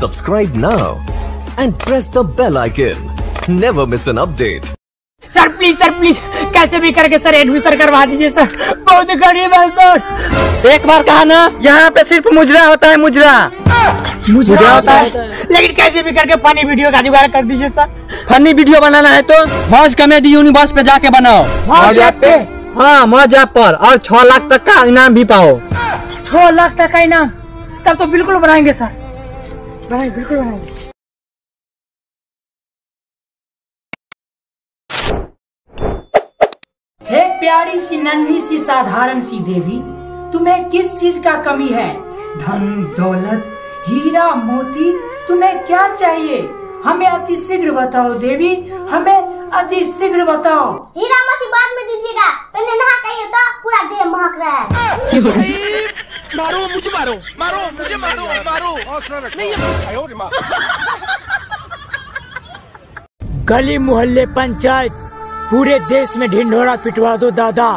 Subscribe now and press the bell icon. Never miss an update. Sir please कैसे भी करके sir admission करवा दीजिए सर, बहुत गरीब है सर। एक बार कहा ना, यहाँ पे सिर्फ मुजरा होता है, मुजरा होता है। लेकिन कैसे भी करके फनी वीडियो का जुगाड़ कर दीजिए सर। फनी वीडियो बनाना है तो मौज कॉमेडी यूनिवर्स पे जाके बनाओ। मौज ऐप पे? हाँ, मौज ऐप पर। और 6 लाख तक का इनाम भी पाओ। 6 लाख तक का इनाम? तब तो बिल्कुल बनाएंगे सर, बनाएंगे, बिल्कुल बनाएंगे। हे प्यारी सी नन्ही सी साधारण सी देवी, तुम्हें किस चीज का कमी है? धन, दौलत, हीरा, मोती, तुम्हें क्या चाहिए? हमें अति शीघ्र बताओ देवी, हमें अति शीघ्र बताओ। हीरा मोती बाद में दीजिएगा, पहले नहा के तो पूरा देह महक रहा है। मारो, मुझे मारो, मारो मुझे, मारो मारो, नहीं। गली मोहल्ले पंचायत पूरे देश में ढिंढोरा पिटवा दो दादा।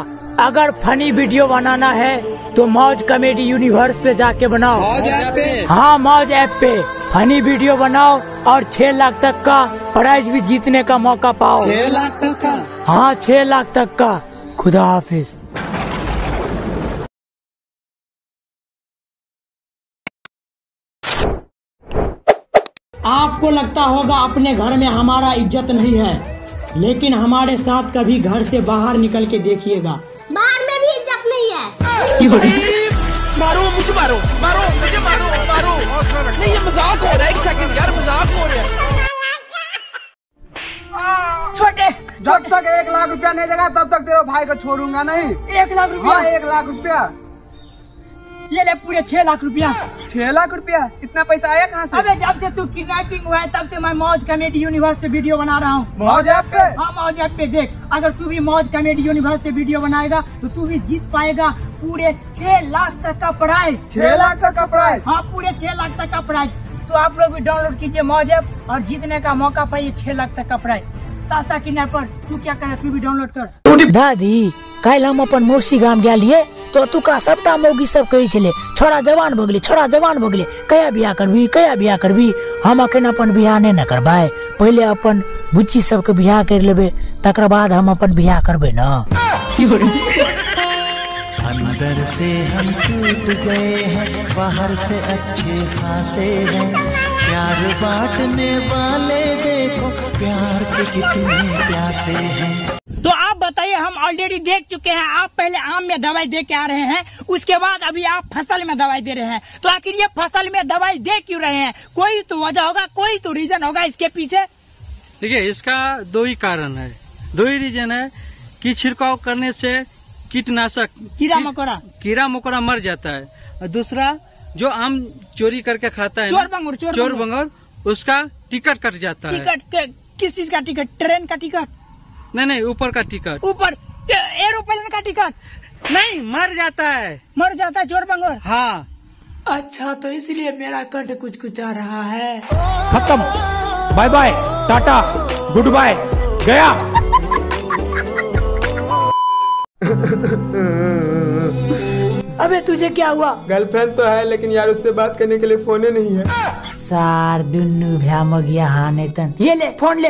अगर फनी वीडियो बनाना है तो मौज कॉमेडी यूनिवर्स पे जाके बनाओ। मौज ऐप पे? हाँ, मौज ऐप पे फनी वीडियो बनाओ और 6 लाख तक का प्राइज भी जीतने का मौका पाओ। 6 लाख तक का? हाँ, 6 लाख तक का। खुदा हाफिज। आपको लगता होगा अपने घर में हमारा इज्जत नहीं है, लेकिन हमारे साथ कभी घर से बाहर निकल के देखिएगा, बाहर में भी इज्जत नहीं है। मारो, मुझे मारो, मारो मुझे, मारो मारो, नहीं ये मजाक हो रहा है। एक सेकंड यार, मजाक हो रहा है। छोटे, जब तक 1 लाख रुपया नहीं देगा तब तक तेरे भाई को छोड़ूंगा नहीं। 1 लाख रुपया? हाँ, 1 लाख रुपया। ये ले पूरे 6 लाख रुपया। 6 लाख रुपया? इतना पैसा आया कहाँ से? अबे जब से तू किडनैपिंग हुआ है तब से मैं मौज कॉमेडी यूनिवर्स पे वीडियो बना रहा हूँ। मौज ऐप पे? हाँ, मौज ऐप पे देख। अगर तू भी मौज कॉमेडी यूनिवर्स पे वीडियो बनाएगा तो तू भी जीत पाएगा पूरे 6 लाख तक का प्राइज। 6 लाख तक का प्राइज? हाँ, पूरे 6 लाख तक का प्राइज। तो आप लोग भी डाउनलोड कीजिए मौज ऐप और जीतने का मौका पाइए 6 लाख तक का प्राइज। सस्ता किडनैपर, तू क्या करे, तू भी डाउनलोड कर। दादी कल हम अपन मौसी गांव गए तो तुका सबटा मौगी सब कही चले, छोड़ा जवान भोगले, छोड़ा जवान भोगले, कया बियाह करबी, कया बियाह करबी। हम अखन अपन बियाह नहीं न करबाए, पहले अपन बुच्ची सब के बियाह कर लेबे, तकर बाद हम अपन बियाह करबे ना। अंदर से हम टूट गए हैं, बाहर से अच्छे खासे हैं, प्यार बांटने वाले देखो प्यार के कितने प्यासे हैं। तो आप बताइए, हम ऑलरेडी देख चुके हैं, आप पहले आम में दवाई दे के आ रहे हैं, उसके बाद अभी आप फसल में दवाई दे रहे हैं, तो आखिर ये फसल में दवाई दे क्यों रहे हैं? कोई तो वजह होगा, कोई तो रीजन होगा इसके पीछे। देखिए, इसका दो ही कारण है, दो ही रीजन है कि छिड़काव करने से कीटनाशक कीड़ा मकोड़ा मर जाता है। दूसरा, जो आम चोरी करके खाता है, चोर बंगोर, उसका टिकट कट जाता है। किस चीज का टिकट? ट्रेन का टिकट? नहीं, ऊपर का टिकट, ऊपर एरोप्लेन का टिकट। नहीं, मर जाता है चोर बंगोर। हाँ, अच्छा, तो इसलिए मेरा कंठ कुछ कुछ आ रहा है। खत्म, bye bye, tata, good bye, गया। अबे तुझे क्या हुआ? गर्लफ्रेंड तो है लेकिन यार उससे बात करने के लिए फोन ही नहीं है। सार दुन्नू भ्यामगिया हाने तन, ये ले फोन,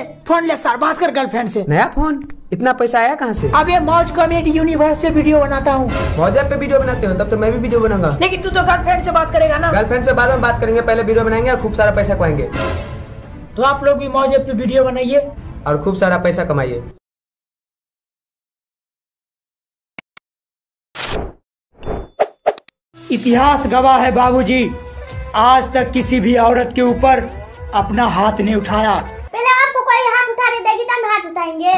ले सार, बात कर गर्लफ्रेंड से। नया फोन? इतना पैसा आया कहाँ से? अबे मौज कॉमेडी यूनिवर्स पे वीडियो बनाता हूँ। मौज ऐप पे वीडियो बनाते हो? तब तो मैं भी वीडियो बनाऊंगा। लेकिन तू तो गर्लफ्रेंड से बात करेगा ना? गर्लफ्रेंड से बाद में बात करेंगे, पहले वीडियो बनाएंगे और खूब सारा पैसा कमाएंगे। तो आप लोग भी मौज ऐप पे वीडियो बनाइए और खूब सारा पैसा कमाइए। इतिहास गवाह है बाबूजी, आज तक किसी भी औरत के ऊपर अपना हाथ नहीं उठाया। पहले आपको कोई हाथ उठाने देगी तब हाथ उठाएंगे।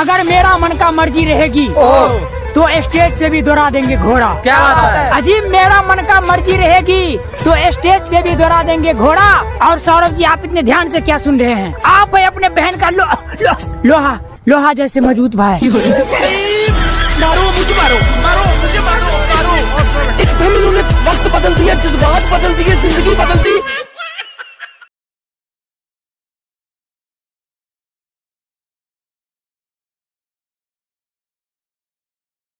अगर मेरा मन का मर्जी रहेगी तो स्टेज से भी दौड़ा देंगे घोड़ा। क्या बात है? अजीब, मेरा मन का मर्जी रहेगी तो स्टेज से भी दौड़ा देंगे घोड़ा। और सौरभ जी, आप इतने ध्यान से क्या सुन रहे हैं? आप है अपने बहन का लोहा जैसे मजबूत भाई। मारो, मुझे मारो, मारो मुझे, मारो मारो। एकदम उन्होंने वक्त बदल दिया, जज्बात बदल दिए, जिंदगी बदल दी।